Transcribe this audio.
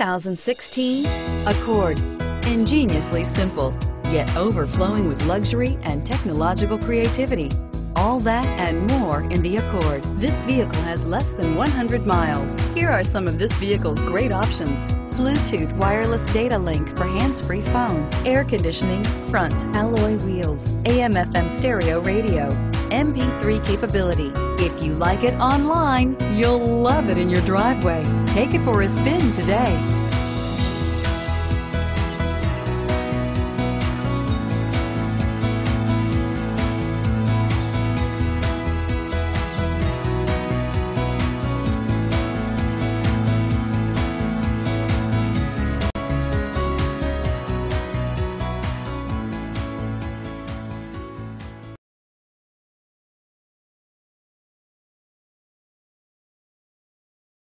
2016 Accord. Ingeniously simple, yet overflowing with luxury and technological creativity. All that and more in the Accord. This vehicle has less than 100 miles. Here are some of this vehicle's great options: Bluetooth wireless data link for hands-free phone, air conditioning, front alloy wheels, AM/FM stereo radio, MP3 capability. If you like it online, you'll love it in your driveway. Take it for a spin today.